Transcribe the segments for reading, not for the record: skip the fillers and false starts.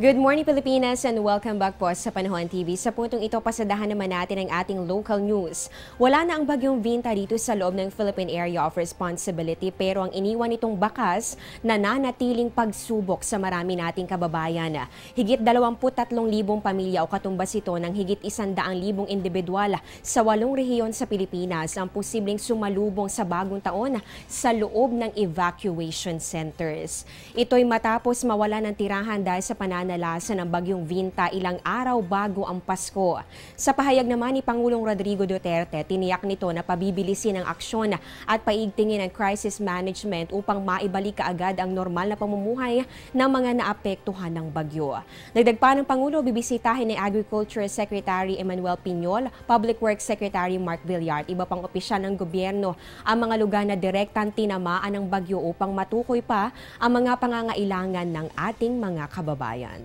Good morning, Pilipinas, and welcome back po sa Panahon TV. Sa puntong ito, pasadahan naman natin ang ating local news. Wala na ang bagyong Vinta dito sa loob ng Philippine Area of Responsibility, pero ang iniwan itong bakas na nanatiling pagsubok sa marami nating kababayan. Higit 23,000 pamilya o katumbas ito ng higit 100,000 individual sa 8 rehiyon sa Pilipinas ang posibleng sumalubong sa bagong taon sa loob ng evacuation centers. Ito'y matapos mawala ng tirahan dahil sa pananalasan ng bagyong Vinta ilang araw bago ang Pasko. Sa pahayag naman ni Pangulong Rodrigo Duterte, tiniyak nito na pabibilisin ang aksyon at paigtingin ang crisis management upang maibalik kaagad ang normal na pamumuhay ng mga naapektuhan ng bagyo. Dagdag pa ng Pangulo, bibisitahin ni Agriculture Secretary Emmanuel Pinyol, Public Works Secretary Mark Villar, iba pang opisyal ng gobyerno ang mga lugar na direktang tinamaan ng bagyo upang matukoy pa ang mga pangangailangan ng ating mga kababayan.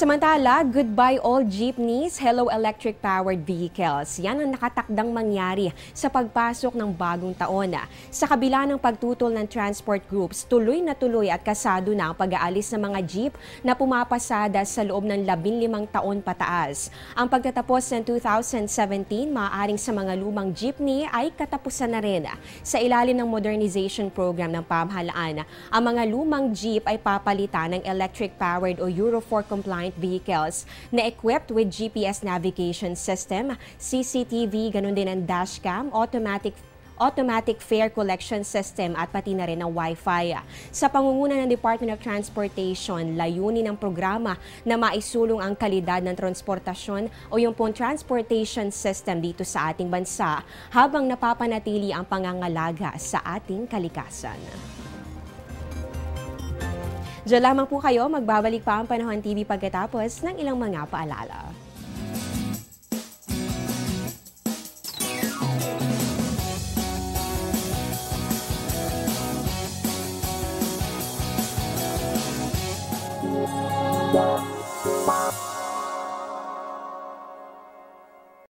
Samantala, goodbye all jeepneys, hello electric-powered vehicles. Yan ang nakatakdang mangyari sa pagpasok ng bagong taon. Sa kabila ng pagtutol ng transport groups, tuloy na tuloy at kasado na ang pag-aalis ng mga jeep na pumapasada sa loob ng 15 taon pataas. Ang pagtatapos ng 2017, maaaring sa mga lumang jeepney ay katapusan na rin. Sa ilalim ng modernization program ng pamahalaan, ang mga lumang jeep ay papalitan ng electric-powered o Euro 4 compliant vehicles na equipped with GPS navigation system, CCTV, ganun din ang dashcam, automatic fare collection system at pati na rin ang Wi-Fi. Sa pangunguna ng Department of Transportation, layunin ng programa na maisulong ang kalidad ng transportasyon o yung pong transportation system dito sa ating bansa habang napapanatili ang pangangalaga sa ating kalikasan. Diyan lamang po kayo, magbabalik pa ang Panahon TV pagkatapos ng ilang mga paalala.